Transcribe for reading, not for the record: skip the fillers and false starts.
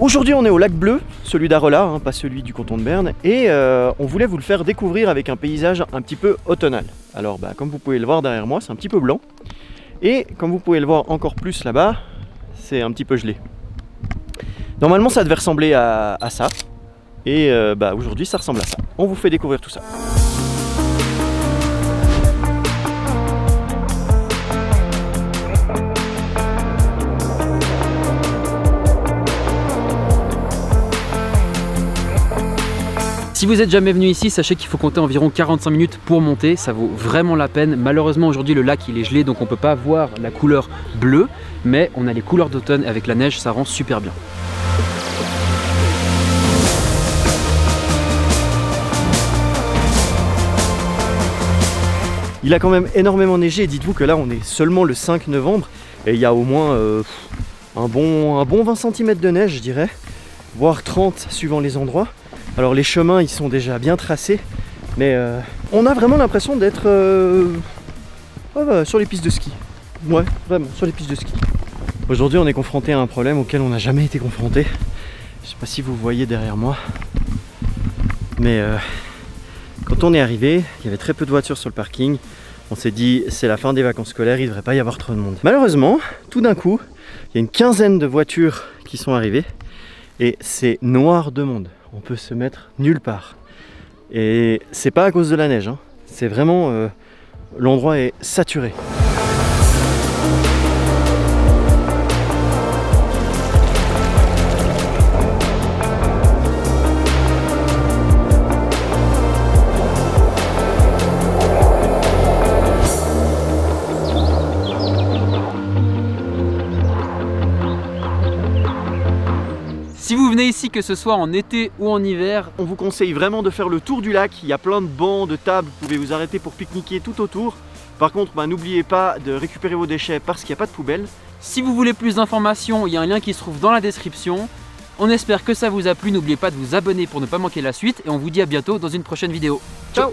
Aujourd'hui on est au lac Bleu, celui d'Arelat, hein, pas celui du canton de Berne, et on voulait vous le faire découvrir avec un paysage un petit peu automnal. Alors bah, comme vous pouvez le voir derrière moi, c'est un petit peu blanc, et comme vous pouvez le voir encore plus là-bas, c'est un petit peu gelé. Normalement ça devait ressembler à ça, et bah, aujourd'hui ça ressemble à ça. On vous fait découvrir tout ça. Si vous n'êtes jamais venu ici, sachez qu'il faut compter environ 45 minutes pour monter, ça vaut vraiment la peine. Malheureusement aujourd'hui le lac il est gelé donc on ne peut pas voir la couleur bleue, mais on a les couleurs d'automne avec la neige, ça rend super bien. Il a quand même énormément neigé et dites-vous que là on est seulement le 5 novembre et il y a au moins un bon 20 cm de neige je dirais, voire 30 suivant les endroits. Alors les chemins ils sont déjà bien tracés, mais on a vraiment l'impression d'être sur les pistes de ski. Ouais, vraiment, sur les pistes de ski. Aujourd'hui on est confronté à un problème auquel on n'a jamais été confronté. Je sais pas si vous voyez derrière moi, mais quand on est arrivé, il y avait très peu de voitures sur le parking. On s'est dit c'est la fin des vacances scolaires, il ne devrait pas y avoir trop de monde. Malheureusement, tout d'un coup, il y a une quinzaine de voitures qui sont arrivées et c'est noir de monde. On peut se mettre nulle part et c'est pas à cause de la neige hein. C'est vraiment l'endroit est saturé. Si vous venez ici, que ce soit en été ou en hiver, on vous conseille vraiment de faire le tour du lac. Il y a plein de bancs, de tables, vous pouvez vous arrêter pour pique-niquer tout autour. Par contre, bah, n'oubliez pas de récupérer vos déchets parce qu'il n'y a pas de poubelle. Si vous voulez plus d'informations, il y a un lien qui se trouve dans la description. On espère que ça vous a plu, n'oubliez pas de vous abonner pour ne pas manquer la suite et on vous dit à bientôt dans une prochaine vidéo. Ciao !